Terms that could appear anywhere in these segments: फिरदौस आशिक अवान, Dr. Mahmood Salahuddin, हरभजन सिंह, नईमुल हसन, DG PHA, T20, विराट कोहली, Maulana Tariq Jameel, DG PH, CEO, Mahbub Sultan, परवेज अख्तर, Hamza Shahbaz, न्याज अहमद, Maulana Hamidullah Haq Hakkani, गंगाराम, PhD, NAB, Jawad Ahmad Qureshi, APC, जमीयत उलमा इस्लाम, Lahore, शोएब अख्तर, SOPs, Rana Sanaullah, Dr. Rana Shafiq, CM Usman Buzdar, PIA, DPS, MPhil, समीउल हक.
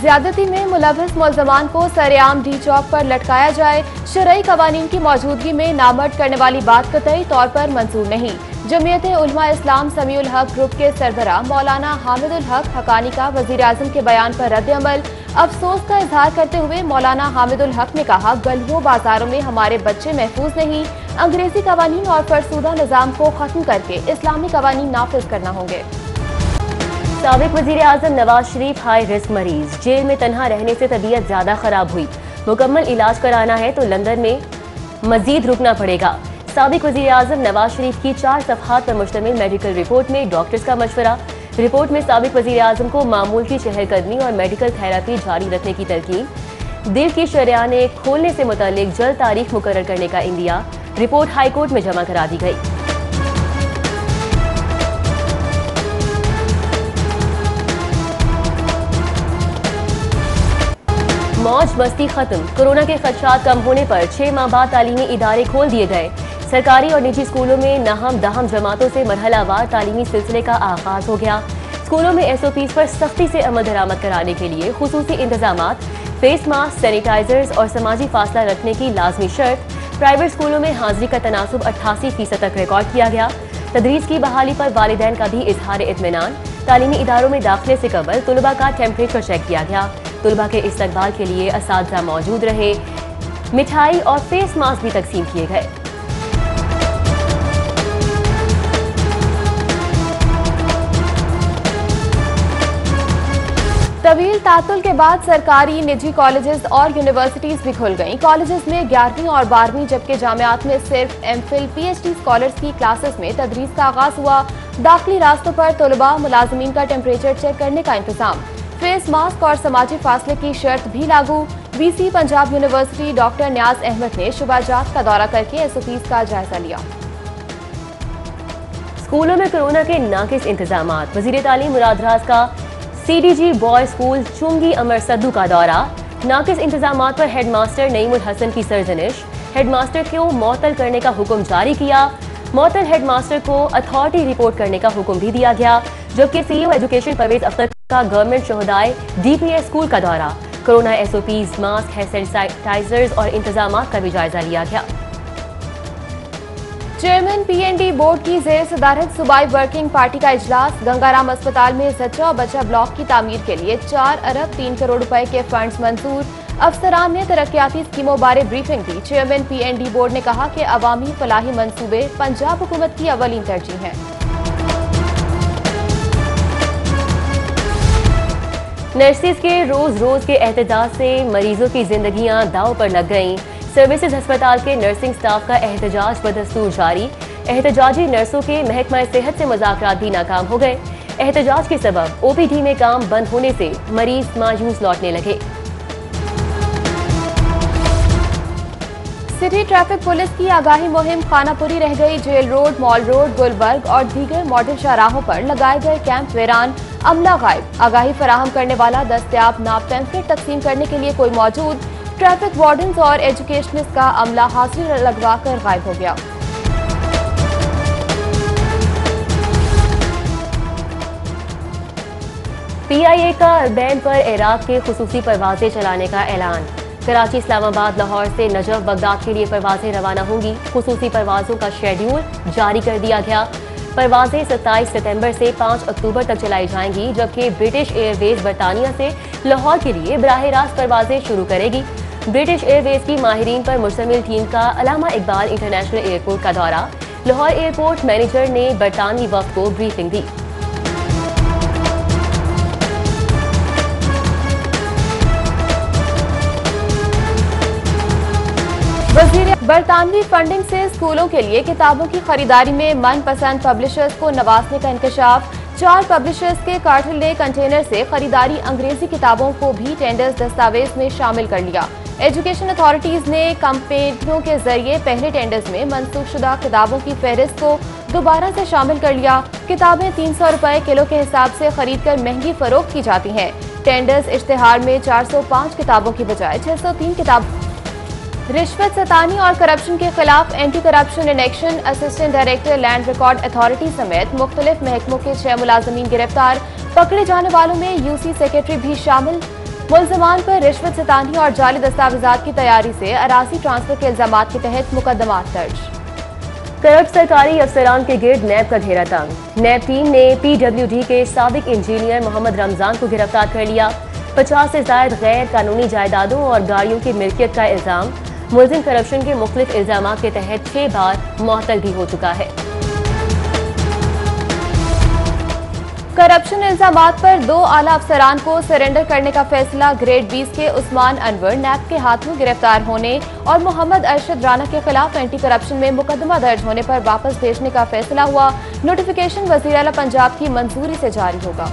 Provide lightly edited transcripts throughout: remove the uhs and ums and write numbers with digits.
ज्यादती में मुलव्वस मुल्जमान को सरेआम डी चौक पर लटकाया जाए। शरई कवानीन की मौजूदगी में नामर्द करने वाली बात कतई तौर पर मंजूर नहीं। जमीयत उलमा इस्लाम समीउल हक ग्रुप के सरबराह मौलाना हामिदुल हक हक्कानी का वज़ीर-ए-आज़म के बयान पर रद्द-ए-अमल। अफसोस का इजहार करते हुए मौलाना हामिदुल हक ने कहा, गलियों बाजारों में हमारे बच्चे महफूज नहीं। अंग्रेजी कवानीन और फरसूदा निज़ाम को खत्म करके इस्लामी कवानीन नाफिज करना होंगे। साबिक़ वज़ीर-ए-आज़म नवाज शरीफ हाई रिस्क मरीज, जेल में तनहा रहने से तबीयत ज्यादा खराब हुई। मुकम्मल इलाज कराना है तो लंदन में मजीद रुकना पड़ेगा। साबिक़ वज़ीर-ए-आज़म नवाज शरीफ की 4 सफहात पर मुश्तमिल मेडिकल रिपोर्ट में डॉक्टर्स का मशवरा। रिपोर्ट में साबिक़ वज़ीर-ए-आज़म को मामूल की चहलकदमी और मेडिकल थेरापी जारी रखने की तरकीब। दिल की शरियाने खोलने से मुतालिक जल्द तारीख मुकर्रर करने का इंदिया। रिपोर्ट हाईकोर्ट में जमा करा दी गई। मौज मस्ती खत्म, कोरोना के खदशात कम होने पर 6 माह बाद तालीमी इदारे खोल दिए गए। सरकारी और निजी स्कूलों में नाहम दाहम जमातों से मरहलावार तालीमी सिलसिले का आगाज हो गया। स्कूलों में SOPs पर सख्ती से अमल दरामद कराने के लिए खुसूसी इंतजाम, फेस मास्क, सैनिटाइजर्स और समाजी फासला रखने की लाजमी शर्त। प्राइवेट स्कूलों में हाजिरी का तनासुब 88% तक रिकॉर्ड किया गया। तदरीस की बहाली पर वालिदैन का भी इजहार इत्मीनान। तालीमी इदारों में दाखिले से कबल तुलबा का टेम्परेचर चेक किया गया। तुलबा के इस्तकबाल के लिए असातिज़ा मौजूद रहे। मिठाई और फेस मास्क भी तकसीम किए गए। तवील तातुल के बाद सरकारी निजी कॉलेजेस और यूनिवर्सिटीज भी खुल गईं। कॉलेजेस में 11वीं और 12वीं जबकि जामियात में सिर्फ MPhil, PhD स्कॉलर्स की क्लासेस में तदरीस का आगाज हुआ। दाखिली रास्तों पर तलबा मुलाजमीन का टेम्परेचर चेक करने का इंतजाम, फेस मास्क और समाजी फासले की शर्त भी लागू। VC Punjab university doctor न्याज अहमद ने शुबाजात का दौरा करके SOPs का जायजा लिया। स्कूलों में कोरोना के नाकिस इंतजाम, वजीर तालीम मुरादराज का CDG बॉय स्कूल चुंगी अमर सद्दू का दौरा। नाकिस इंतजाम पर हेडमास्टर नईमुल हसन की सरजनिश, हेडमास्टर को मअतल करने का हुक्म जारी किया। मअतल हेडमास्टर को अथॉरिटी रिपोर्ट करने का हुक्म भी दिया गया। जबकि CEO एजुकेशन परवेज अख्तर का गवर्नमेंट शोहदाय DPS स्कूल का दौरा। कोरोना SOPs, मास्क है, सैनिटाइजर्स और इंतजाम का भी जायजा लिया गया। चेयरमैन PND बोर्ड की जेर सदारत सूबाई वर्किंग पार्टी का इजलास। गंगाराम अस्पताल में जच्चा बच्चा ब्लॉक की तामीर के लिए 4 अरब 3 करोड़ रुपए के फंड्स मंजूर। अफसरान ने तरक्याती स्कीमों बारे ब्रीफिंग दी। चेयरमैन PND बोर्ड ने कहा कि अवामी फलाही मनसूबे पंजाब हुकूमत की अवलीन तरजीह है। नर्सिस के रोज के एहतजाज से मरीजों की जिंदगियां दाव पर लग गईं। सर्विसेज अस्पताल के नर्सिंग स्टाफ का एहतजाज बदस्तूर जारी। एहतजाजी नर्सों के महकमा सेहत से मुज़ाकरात भी नाकाम हो गए। एहतजाज के सबब OPD में काम बंद होने से मरीज मायूस लौटने लगे। सिटी ट्रैफिक पुलिस की आगाही मुहिम खानापुरी रह गई। Jail road, mall road, Gulberg और दीगर मॉडल शाहराहों पर लगाए गए कैंप वीरान, अमला गायब। आगाही फराहम करने वाला दस्तयाब नाब पैम्फलेट तकसीम करने के लिए कोई मौजूद। ट्रैफिक वार्डन्स और एजुकेशनिस्ट का अमला हाजिरी लगवा कर गायब हो गया। PIA का बैन पर इराक के खुसूसी परवाजें चलाने का ऐलान। कराची, इस्लामाबाद, लाहौर से नजफ़, बगदाद के लिए परवाजें रवाना होंगी। खुसूसी परवाजों का शेड्यूल जारी कर दिया गया। परवाजें 27 सितंबर से 5 अक्टूबर तक चलाई जाएंगी। जबकि ब्रिटिश एयरवेज बरतानिया से लाहौर के लिए बराह रास्त परवाजें शुरू करेगी। ब्रिटिश एयरवेज की माहिरीन पर मुश्तमिल टीम का अलामा इकबाल इंटरनेशनल एयरपोर्ट का दौरा। लाहौर एयरपोर्ट मैनेजर ने बरतानवी वफ़्द को ब्रीफिंग दी। बरतानवी फंडिंग से स्कूलों के लिए किताबों की खरीदारी में मनपसंद पब्लिशर्स को नवाजने का इंकशाफ। 4 पब्लिशर्स के कार्टल ने कंटेनर से खरीदारी अंग्रेजी किताबों को भी टेंडर्स दस्तावेज में शामिल कर लिया। एजुकेशन अथॉरिटीज ने कंपनियों के जरिए पहले टेंडर्स में मनसूखशुदा किताबों की फहरिस्त को दोबारा से शामिल कर लिया। किताबें 300 रुपए किलो के हिसाब से खरीद कर महंगी फरोख्त की जाती हैं। टेंडर्स इश्तिहार में 405 किताबों की बजाय 603 किताबों। रिश्वत, सतानी और करप्शन के खिलाफ anti corruption in action. Assistant director land record authority समेत मुख्तलिफ महकमों के 6 मुलाजमीन गिरफ्तार। पकड़े जाने वालों में UC सेक्रेटरी भी शामिल। मुल्जमान पर रिश्वत सतानी और जाली दस्तावेजात की तैयारी से अरासी ट्रांसफर के इल्जाम के तहत मुकदमा दर्ज। करप्ट सरकारी अफसरान के गिरद नैब का घेरा तंग। नैब टीम ने पीडब्ल्यूडी के साबिक इंजीनियर मोहम्मद रमजान को गिरफ्तार कर लिया। 50 से ज्यादा गैर कानूनी जायदादों और गाड़ियों की मिल्कियत का इल्जाम। मुलजिम करप्शन के मुख्तलिफ इल्जाम के तहत 6 बार मुअत्तल भी हो चुका है। करप्शन इल्जाम पर 2 आला अफसरान को सरेंडर करने का फैसला। ग्रेड 20 के उस्मान अनवर नैब के हाथों गिरफ्तार होने और मोहम्मद अरशद राना के खिलाफ एंटी करप्शन में मुकदमा दर्ज होने पर वापस भेजने का फैसला हुआ। नोटिफिकेशन वज़ीर आला पंजाब की मंजूरी से जारी होगा।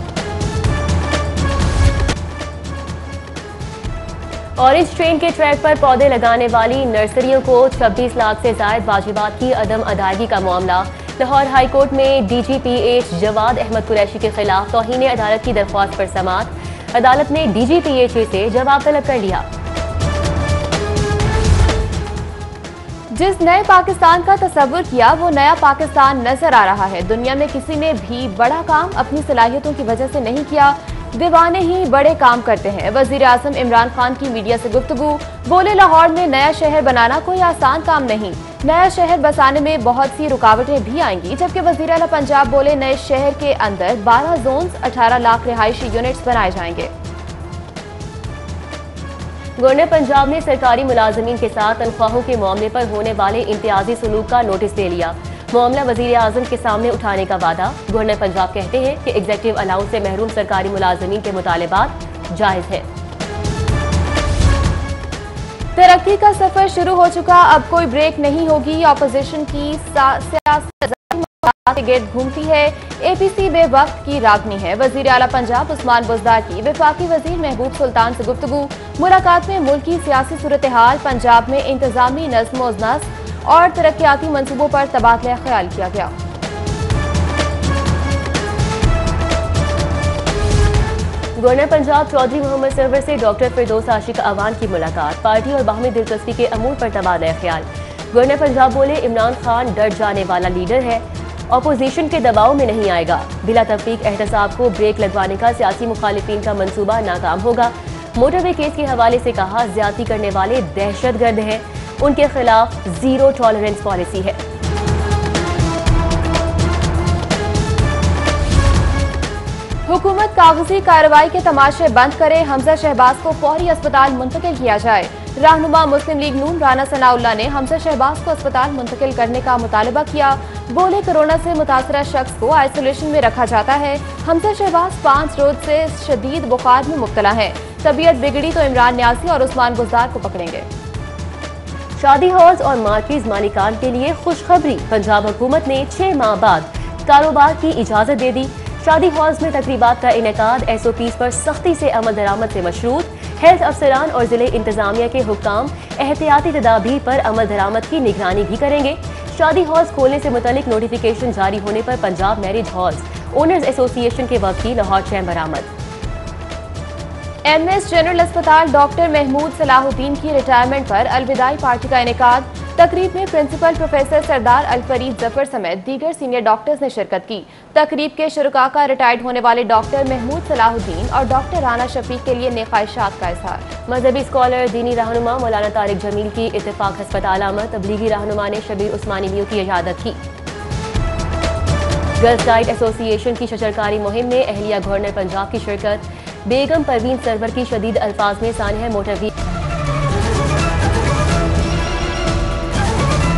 ऑरेंज ट्रेन के ट्रैक पर पौधे लगाने वाली नर्सरियों को 26 लाख से जायद वाजिबात की अदम अदायगी का मामला। लाहौर हाई कोर्ट में DG PH जवाद अहमद कुरैशी के खिलाफ तौहीन अदालत की दरख्वास्त पर समाअत। अदालत ने DG PHA से जवाब तलब कर लिया। जिस नए पाकिस्तान का तस्वुर किया वो नया पाकिस्तान नजर आ रहा है। दुनिया में किसी ने भी बड़ा काम अपनी सलाहियतों की वजह से नहीं किया, दीवाने ही बड़े काम करते हैं। वजीर आजम इमरान खान की मीडिया से गुफ्तगू। बोले लाहौर में नया शहर बनाना कोई आसान काम नहीं, नया शहर बसाने में बहुत सी रुकावटें भी आएंगी। जबकि वजीर आला पंजाब बोले नए शहर के अंदर 12 जोन्स 18 लाख रिहायशी यूनिट्स बनाए जाएंगे। गवर्नर पंजाब ने सरकारी मुलाजमीन के साथ तनख्वाहों के मामले पर होने वाले इम्तियाजी सलूक का नोटिस दे लिया। मामला वजीर आजम के सामने उठाने का वादा। गवर्नर पंजाब कहते हैं कि एग्जीक्यूटिव अलाउंस से महरूम सरकारी मुलाजमीन के मुतालबात जायज है। तरक्की का सफर शुरू हो चुका, अब कोई ब्रेक नहीं होगी। ऑपोजिशन की सियासत के गिर्द घूमती है। APC बेवक्त की रागनी है। वजीर आला पंजाब उस्मान बुजदार की वफाकी वजीर महबूब सुल्तान से गुफ्तगू। मुलाकात में मुल्क की सियासी सूरत हाल, पंजाब में इंतजामी नज्मो नस्म और तरक्याती मनसूबों पर तबादला ख्याल किया गया। गवर्नर पंजाब चौधरी मोहम्मद सरवर से डॉक्टर फिरदौस आशिक अवान की मुलाकात। पार्टी और बाहमी दिलचस्पी के अमूर पर तबादला ख्याल। गवर्नर पंजाब बोले इमरान खान डर जाने वाला लीडर है, अपोजिशन के दबाव में नहीं आएगा। बिला तफरीक एहतसाब को ब्रेक लगवाने का सियासी मुखालिफिन का मंसूबा नाकाम होगा। मोटरवे केस के हवाले से कहा ज्यादती करने वाले दहशतगर्द हैं, उनके खिलाफ जीरो टॉलरेंस पॉलिसी है। हुकूमत कागजी कार्रवाई के तमाशे बंद करे। हमजा शहबाज को फौरी अस्पताल मुंतकिल किया जाए। रहनुमा मुस्लिम लीग नून राना सनाउल्ला ने हमजा शहबाज को अस्पताल मुंतकिल करने का मुतालबा किया। बोले कोरोना से मुतासरा शख्स को आइसोलेशन में रखा जाता है। हमजा शहबाज 5 रोज से शदीद बुखार में मुब्तला है। तबीयत बिगड़ी तो इमरान न्यासी और उस्मान बुजदार को पकड़ेंगे। शादी हॉल्स और मार्केट मालिकान के लिए खुशखबरी। पंजाब हुकूमत ने 6 माह बाद कारोबार की इजाजत दे दी। शादी हॉल्स में तकरीबात का इनेकाद, SOPs पर सख्ती से अमल दरामद से मशरूत। हेल्थ अफसरान और जिले इंतजामिया के हुक्काम एहतियाती तदाबीर पर अमल दरामद की निगरानी भी करेंगे। शादी हॉल्स खोलने से मुतलिक नोटिफिकेशन जारी होने पर Punjab marriage halls owners association के वकील लाहौर चैम्बर आमद। MS जनरल अस्पताल डॉक्टर महमूद सलाहुद्दीन की रिटायरमेंट पर अलविदाई पार्टी का इनेकाद। तकरीब में प्रिंसिपल प्रोफेसर सरदार अलफरीद जफर समेत दीगर सीनियर डॉक्टर्स ने शिरकत की। तकरीब के शुरका का रिटायर्ड होने वाले डॉक्टर महमूद सलाहुद्दीन और डॉक्टर राना शफीक के लिए नेकायशात का इजहार। मजहबी स्कॉलर दीनी रहनुमा मौलाना तारिक जमील की इत्तेफाक हस्पताल आमद। तबलीगी रहनुमा ने शबीर उस्मानी मियां की इयादत की। गर्ल्स गाइड एसोसिएशन की शजरकारी मुहिम में अहलिया गवर्नर पंजाब की शिरकत। बेगम परवीन सरवर की शदीद अल्फाज में सानिहा मोटरवी।